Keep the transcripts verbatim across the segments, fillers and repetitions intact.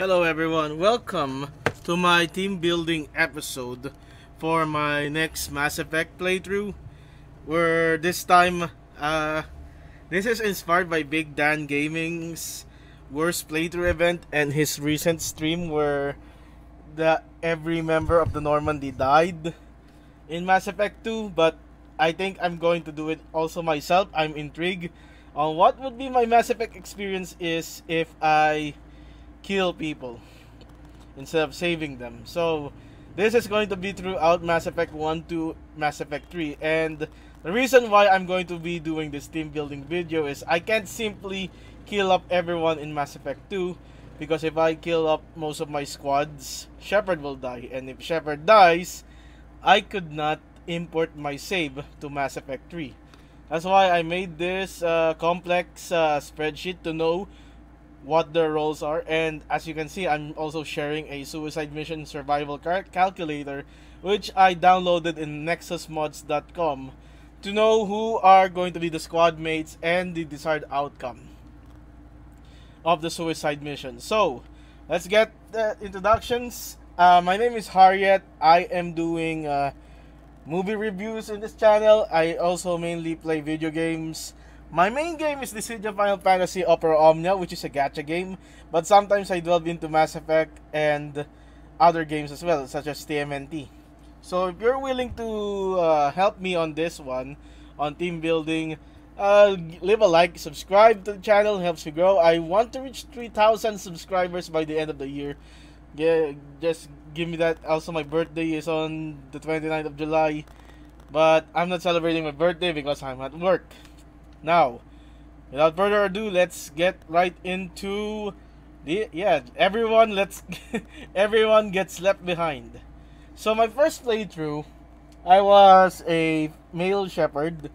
Hello everyone, welcome to my team building episode for my next Mass Effect playthrough, where this time uh, this is inspired by Big Dan Gaming's worst playthrough event and his recent stream where the every member of the Normandy died in Mass Effect two. But I think I'm going to do it also myself. I'm intrigued on what would be my Mass Effect experience is if I kill people instead of saving them. So this is going to be throughout Mass Effect one to Mass Effect three, and the reason why I'm going to be doing this team building video is I can't simply kill up everyone in Mass Effect two, because if I kill up most of my squads, Shepard will die, and if Shepard dies, I could not import my save to Mass Effect three. That's why I made this uh, complex uh, spreadsheet to know what their roles are. And as you can see, I'm also sharing a suicide mission survival cal calculator which I downloaded in nexus mods dot com to know who are going to be the squad mates and the desired outcome of the suicide mission. So let's get the introductions. Uh, my name is Harieth. I am doing uh, movie reviews in this channel. I also mainly play video games. My main game is the Legion Final Fantasy Opera Omnia, which is a gacha game, but sometimes I delve into Mass Effect and other games as well, such as T M N T. So if you're willing to uh, help me on this one, on team building, uh, leave a like, subscribe to the channel, helps me grow. I want to reach three thousand subscribers by the end of the year. Yeah, just give me that. Also, my birthday is on the twenty-ninth of July, but I'm not celebrating my birthday because I'm at work. Now, without further ado, let's get right into the, yeah, everyone, let's, everyone gets left behind. So my first playthrough, I was a male shepherd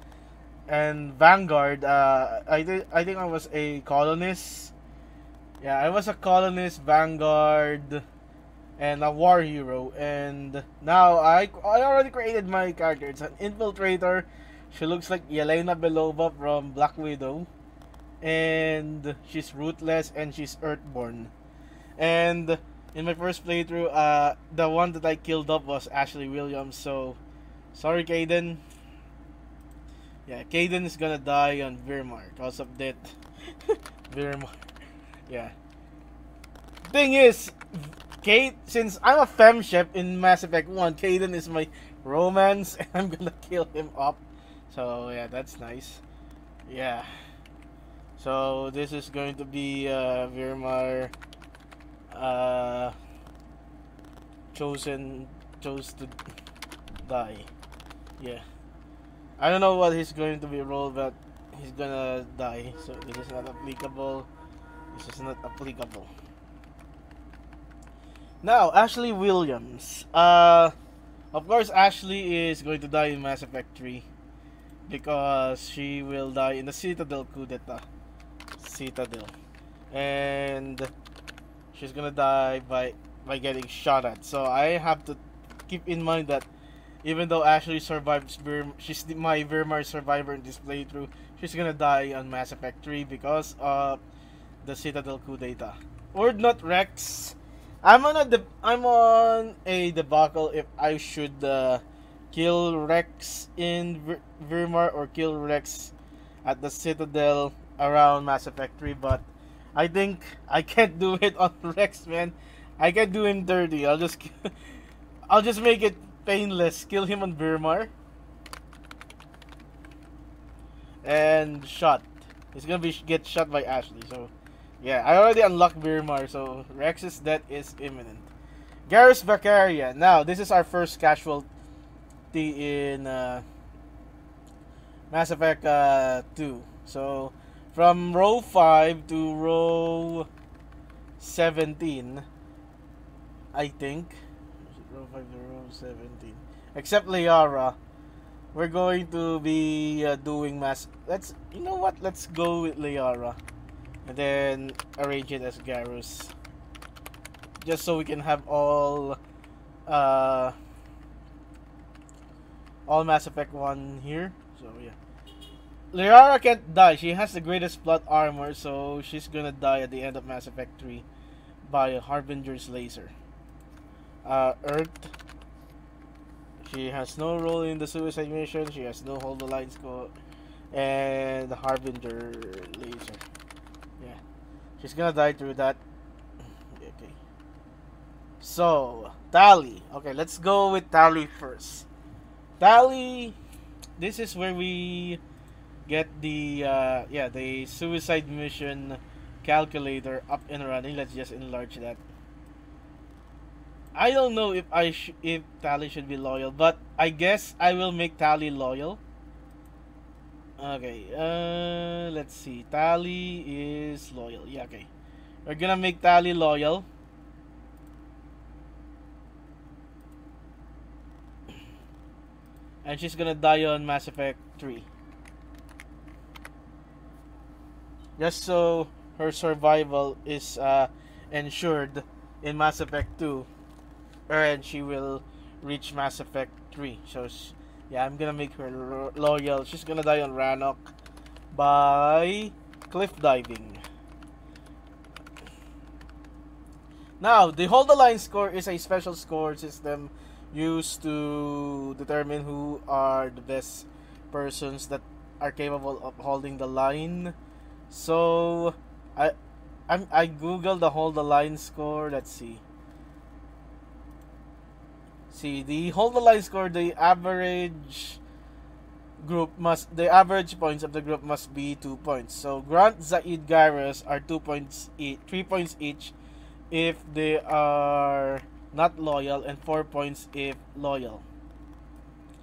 and vanguard. Uh, I, th I think I was a colonist. Yeah, I was a colonist, vanguard, and a war hero. And now I, I already created my character. It's an infiltrator. She looks like Yelena Belova from Black Widow, and she's ruthless and she's earthborn. And in my first playthrough, uh, the one that I killed up was Ashley Williams, so sorry Kaidan. Yeah, Kaidan is gonna die on Virmire because of that. Virmire. Yeah. Thing is, Kate, since I'm a femme chef in Mass Effect one, Kaidan is my romance and I'm gonna kill him up. So yeah, that's nice. Yeah. So this is going to be uh, Virmire uh, chosen chose to die. Yeah. I don't know what he's going to be rolled, but he's gonna die. So this is not applicable. This is not applicable. Now Ashley Williams. Uh, of course Ashley is going to die in Mass Effect three. Because she will die in the Citadel coup d'etat. Citadel. And she's gonna die by, by getting shot at. So I have to keep in mind that even though Ashley survives, she's my Virmire survivor in this playthrough, she's gonna die on Mass Effect three because of the Citadel coup d'etat. Word not Rex. I'm on a deb I'm on a debacle if I should uh, kill Rex in Vir Virmire or kill Rex at the Citadel around Mass Effect three, but I think I can't do it on Rex, man. I can't do him dirty. I'll just I'll just make it painless. Kill him on Virmire and shot. He's gonna be get shot by Ashley. So yeah, I already unlocked Virmire, so Rex's death is imminent. Garrus Vakarian. Now this is our first casualty in uh, Mass Effect uh, two. So from row five to row seventeen, I think row five to row seventeen, except Liara, we're going to be uh, doing mass. Let's, you know what, let's go with Liara and then arrange it as Garrus, just so we can have all uh, all Mass Effect one here. So yeah, Liara can't die. She has the greatest plot armor, so she's gonna die at the end of Mass Effect three. by a Harbinger's laser. Uh, irked. She has no role in the suicide mission. She has no hold the line score. And the Harbinger laser. Yeah. She's gonna die through that. Okay. So, Tali. Okay, let's go with Tali first. Tali, this is where we get the, uh, yeah, the suicide mission calculator up and running. Let's just enlarge that. I don't know if I sh if Tali should be loyal, but I guess I will make Tali loyal. Okay, uh, let's see. Tali is loyal. Yeah, okay. We're gonna make Tali loyal. And she's gonna die on Mass Effect three. Just so her survival is uh, ensured in Mass Effect two. And she will reach Mass Effect three. So, she, yeah, I'm gonna make her loyal. She's gonna die on Rannoch by cliff diving. Now, the Hold the Line score is a special score system used to determine who are the best persons that are capable of holding the line. So, I, I'm, I googled the Hold the Line score. Let's see. See, the Hold the Line score, the average group must, the average points of the group must be two points. So, Grunt, Zaid, Garrus are two points each, three points each if they are not loyal, and four points if loyal.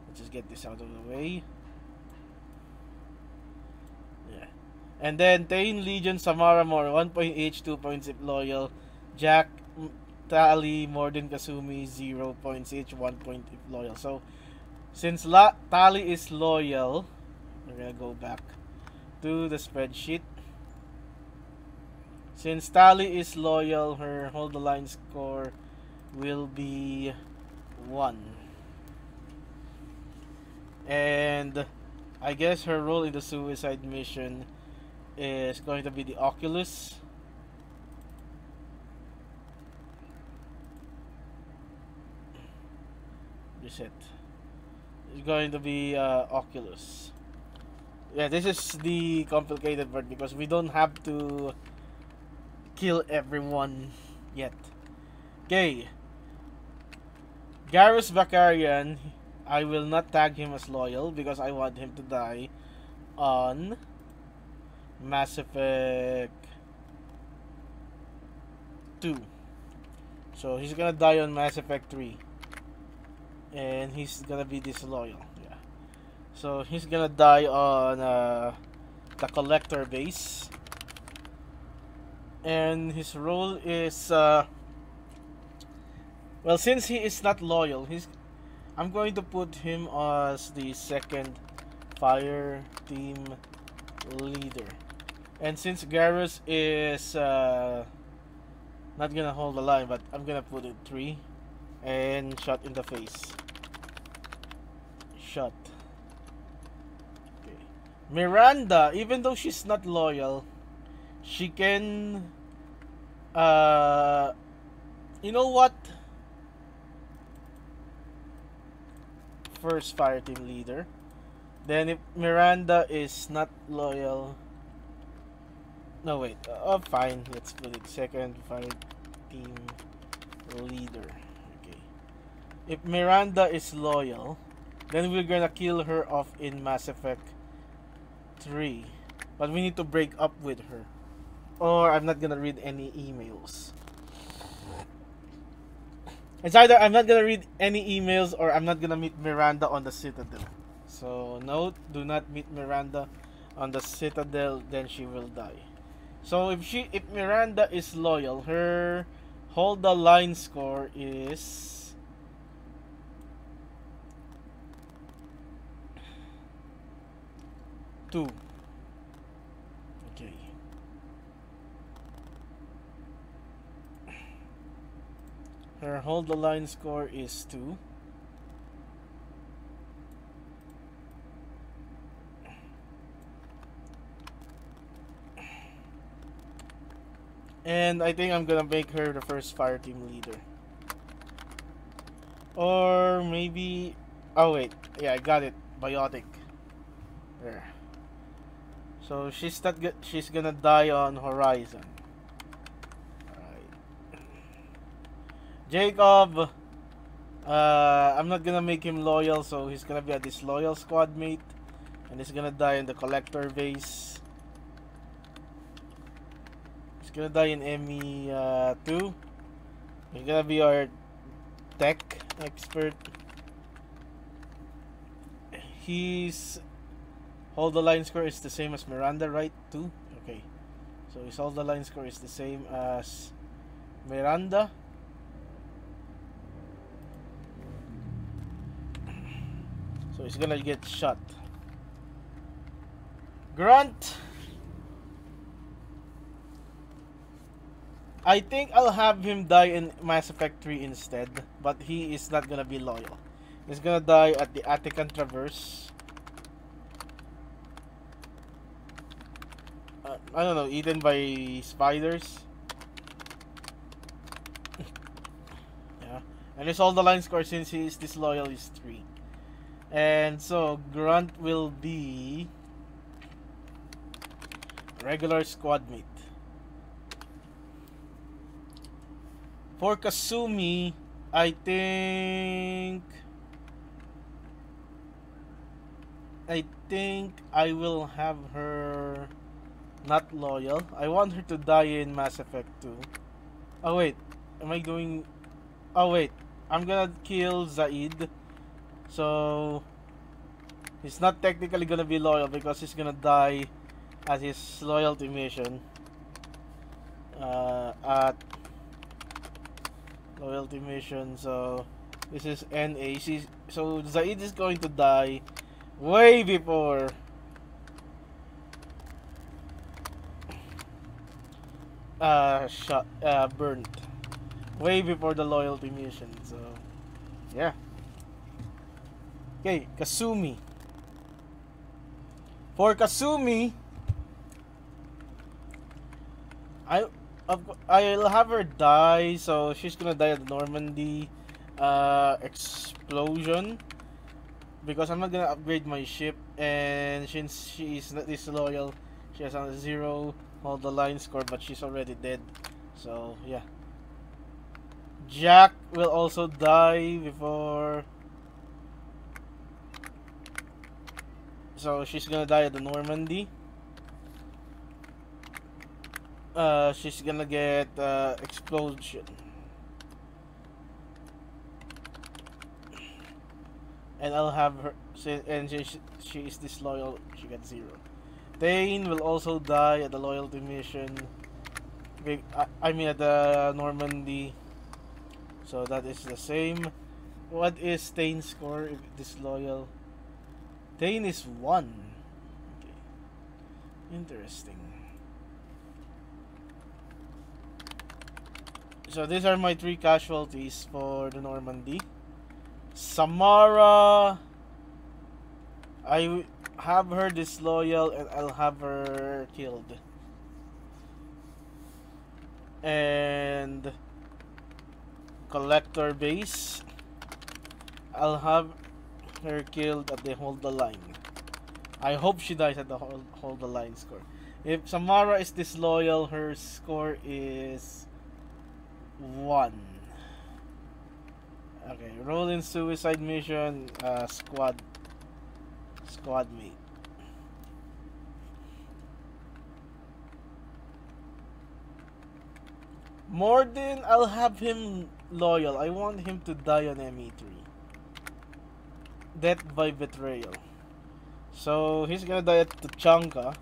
Let's just get this out of the way. Yeah. And then Thane, Legion, Samara, more, one point each, two points if loyal. Jack, Tali, Mordin, Kasumi, zero points each, one point if loyal. So, since La Tali is loyal, we're gonna go back to the spreadsheet. Since Tali is loyal, her Hold the Line score will be one. And I guess her role in the suicide mission is going to be the Oculus. Reset. It's going to be uh, Oculus. Yeah, this is the complicated part because we don't have to kill everyone yet. Okay. Garrus Vakarian, I will not tag him as loyal because I want him to die on Mass Effect two. So he's gonna die on Mass Effect three. And he's gonna be disloyal. Yeah. So he's gonna die on uh, the Collector Base. And his role is uh, well, since he is not loyal, he's I'm going to put him as the second fire team leader. And since Garrus is uh, not gonna hold the line, but I'm gonna put it three and shot in the face. Shot. Okay. Miranda, even though she's not loyal, she can uh you know what? First fire team leader. Then if Miranda is not loyal, no wait, uh, oh fine, let's put it second fire team leader. Okay. If Miranda is loyal, then we're gonna kill her off in Mass Effect three. But we need to break up with her, or I'm not gonna read any emails. It's either I'm not gonna read any emails or I'm not gonna meet Miranda on the Citadel. So note, do not meet Miranda on the Citadel, then she will die. So if she if Miranda is loyal, her Hold the Line score is two. Okay. Her Hold the Line score is two. And I think I'm gonna make her the first fire team leader. Or maybe... Oh wait, yeah, I got it. Biotic. There. So she's not good. She's gonna die on Horizon. Alright. Jacob! Uh, I'm not gonna make him loyal, so he's gonna be a disloyal squad mate. And he's gonna die in the Collector Base. He's gonna die in M E uh, two. He's gonna be our tech expert. He's... Hold the line score is the same as Miranda, right? two? Okay. So his hold the line score is the same as Miranda. So he's gonna get shot. Grunt! I think I'll have him die in Mass Effect three instead, but he is not gonna be loyal. He's gonna die at the Attican Traverse. Uh, I don't know, eaten by spiders. Yeah. And his all the line score, since he is disloyal, is three. And so Grunt will be regular squad mate. For Kasumi, I think I think I will have her not loyal. I want her to die in Mass Effect two. Oh wait, am I going? Oh wait, I'm gonna kill Zaid. So he's not technically gonna be loyal because he's gonna die at his loyalty mission. Uh, at loyalty mission. So this is N A. She's, so Zaid is going to die way before. Uh, shot. Uh, burnt. Way before the loyalty mission. So yeah. Okay, Kasumi. For Kasumi, I, I'll have her die, so she's gonna die at the Normandy uh, explosion because I'm not gonna upgrade my ship, and since she is not disloyal, she has a zero hold the line score, but she's already dead, so yeah. Jack will also die before. So she's gonna die at the Normandy. Uh, she's gonna get uh, explosion. And I'll have her. And she, she is disloyal. She got zero. Thane will also die at the loyalty mission. I mean at the Normandy. So that is the same. What is Thane's score if disloyal? Thane is one. Okay. Interesting. So these are my three casualties for the Normandy. Samara, I have her disloyal and I'll have her killed. And Collector Base, I'll have her killed at the hold the line. I hope she dies at the hold, hold the line score. If Samara is disloyal, her score is one. Okay, roll in suicide mission, uh, squad, squad mate. Mordin, I'll have him loyal. I want him to die on M E three. Death by betrayal. So he's gonna die at Tuchanga.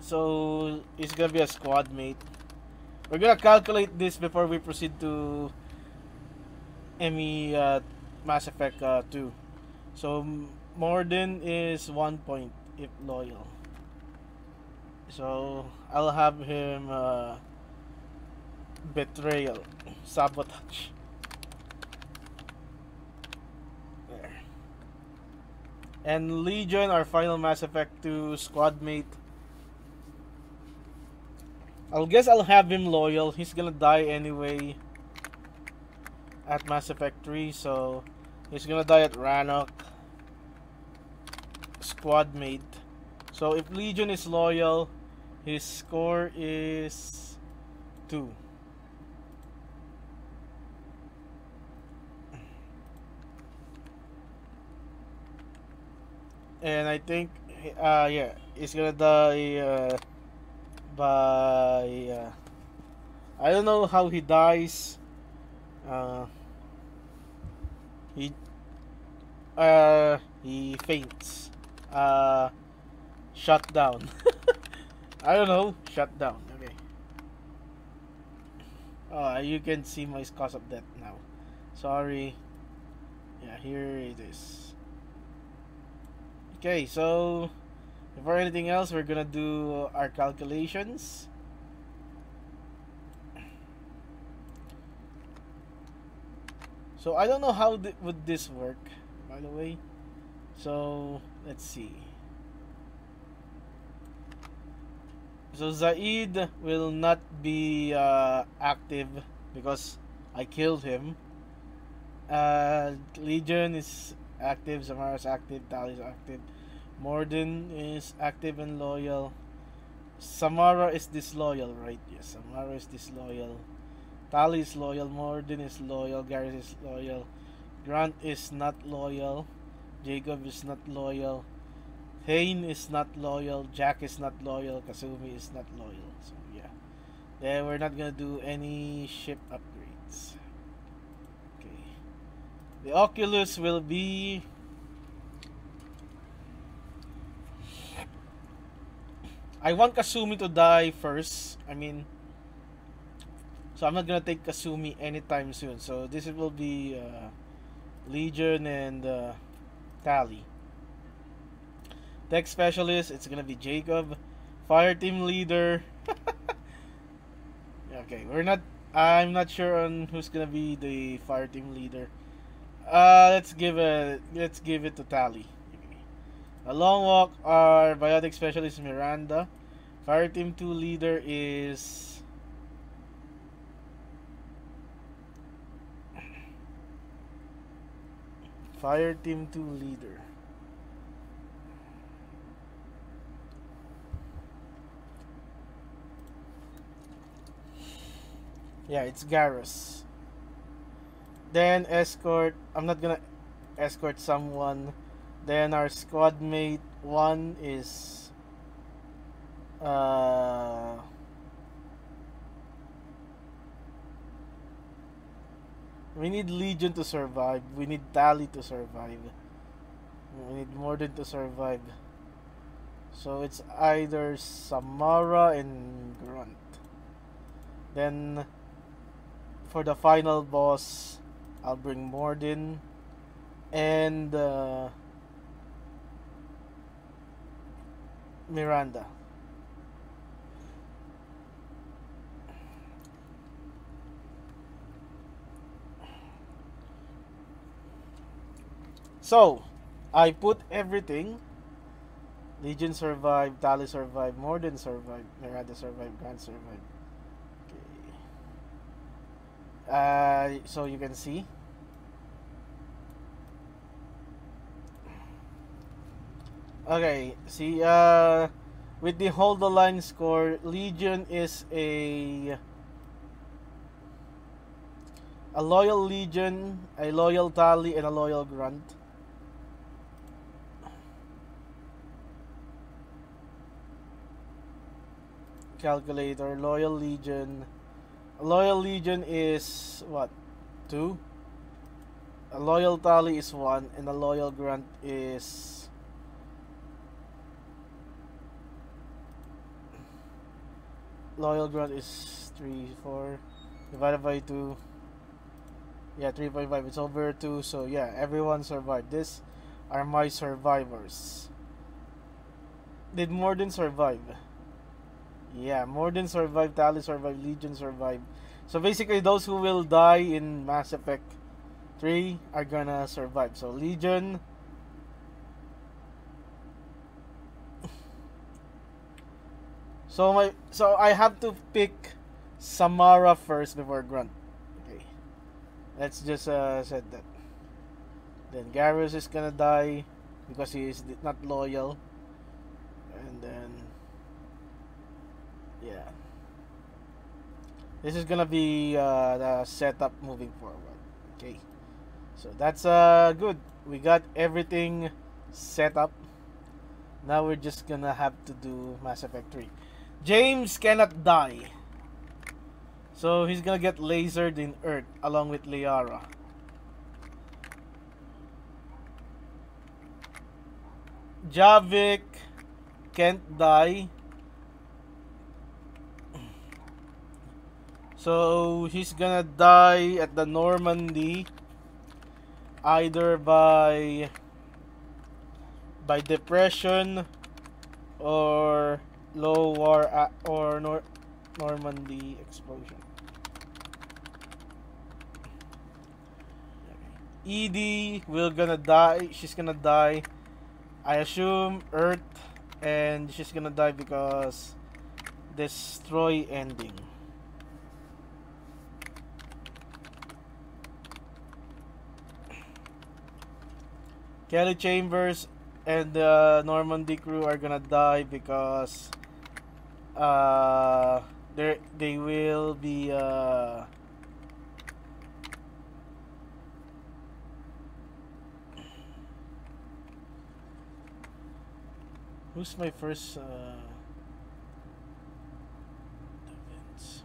So he's gonna be a squad mate. We're gonna calculate this before we proceed to M E uh, Mass Effect uh, two. So Mordin is one point if loyal. So I'll have him uh, betrayal, sabotage. And Legion, our final Mass Effect two squad mate. I'll guess I'll have him loyal. He's gonna die anyway at Mass Effect three, so he's gonna die at Rannoch. Squad mate. So if Legion is loyal, his score is two. And I think, uh, yeah, he's gonna die uh, by, uh, I don't know how he dies. Uh, he, uh, he faints. Uh, shut down. I don't know, shut down, okay. Uh, you can see my cause of death now. Sorry. Yeah, here it is. Okay, so before anything else, we're gonna do our calculations. So I don't know how th would this work, by the way. So let's see. So Zaid will not be uh, active because I killed him. Uh, Legion is active, Samara's active, Tali's active, Mordin is active and loyal. Samara is disloyal, right? Yes, Samara is disloyal. Tali is loyal, Mordin is loyal, Garrus is loyal, Grunt is not loyal, Jacob is not loyal, Thane is not loyal, Jack is not loyal, Kasumi is not loyal. So yeah, then we're not gonna do any ship upgrades. The Oculus will be I want Kasumi to die first. I mean, so I'm not gonna take Kasumi anytime soon. So this will be uh, Legion and uh, Tali. Tech Specialist, it's gonna be Jacob. Fire Team Leader. Okay, we're not. I'm not sure on who's gonna be the Fire Team Leader. Uh, let's give a let's give it to Tali. Okay. A long walk. Our biotic specialist Miranda. Fire Team Two leader is Fire Team Two leader. Yeah, it's Garrus. Then escort, I'm not gonna escort someone. Then our squad mate one is uh, we need Legion to survive, we need Tali to survive, we need Mordin to survive. So it's either Samara and Grunt. Then for the final boss, I'll bring Mordin and uh, Miranda. So I put everything. Legion survived, Tali survived, Mordin survived, Miranda survived, Grant survived. Okay. Uh, so you can see. Okay, see, uh, with the hold the line score, Legion is a a loyal Legion, a loyal Tali, and a loyal Grunt. Calculator, loyal Legion. A loyal Legion is what? Two. A loyal Tali is one, and a loyal Grunt is. Loyal Grunt is three, four, divided by two, yeah, three point five, it's over two, so yeah, everyone survived. This are my survivors. Did Mordin survive? Yeah, Mordin survived, Tali survived, Legion survived. So basically, those who will die in Mass Effect three are gonna survive. So Legion, So my so I have to pick Samara first before Grunt. Okay. Let's just uh said that. Then Garrus is gonna die because he is not loyal. And then yeah. This is gonna be uh, the setup moving forward. Okay, so that's uh good. We got everything set up. Now we're just gonna have to do Mass Effect three. James cannot die, so he's gonna get lasered in Earth along with Liara. Javik can't die. So he's gonna die at the Normandy, either by by depression or low war uh, or nor Normandy explosion. Edie will gonna die. She's gonna die. I assume Earth, and she's gonna die because destroy ending. Kelly Chambers and the uh, Normandy crew are gonna die because uh, they they will be uh, who's my first uh, defense?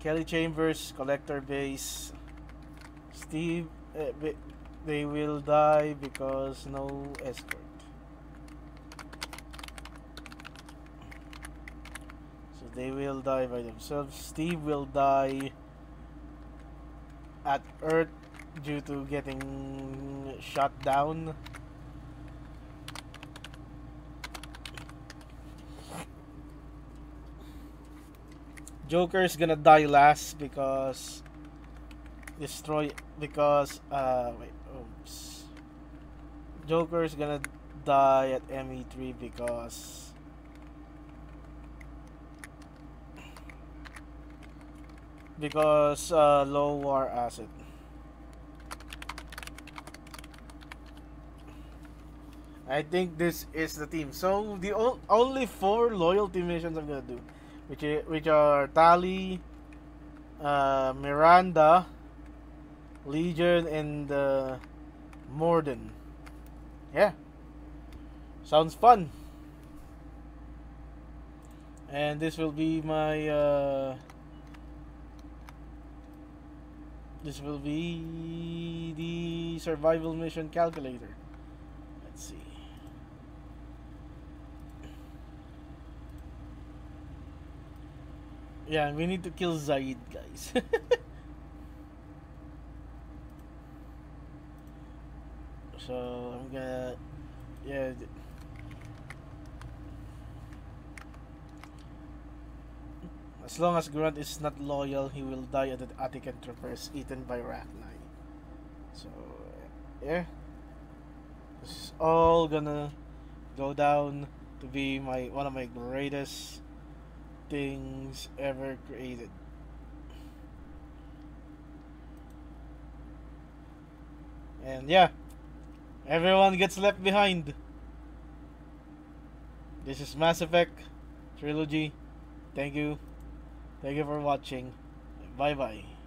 Kelly Chambers, Collector Base, Steve, uh, they will die because no escort. So they will die by themselves. Steve will die at Earth due to getting shot down. Joker is gonna die last because destroy because uh wait oops. Joker is gonna die at M E three because because uh, low war acid. I think this is the team. So the only four loyalty missions I'm gonna do. Which, which are Tali, uh, Miranda, Legion, and uh, Mordin. Yeah. Sounds fun. And this will be my... Uh, this will be the survival mission calculator. Let's see. Yeah, we need to kill Zaid, guys. So I'm gonna, yeah. As long as Grunt is not loyal, he will die at the Attican Traverse, eaten by Rachni. So yeah, this is all gonna go down to be my one of my greatest things ever created. And yeah, everyone gets left behind. This is Mass Effect Trilogy. Thank you. Thank you for watching. Bye bye.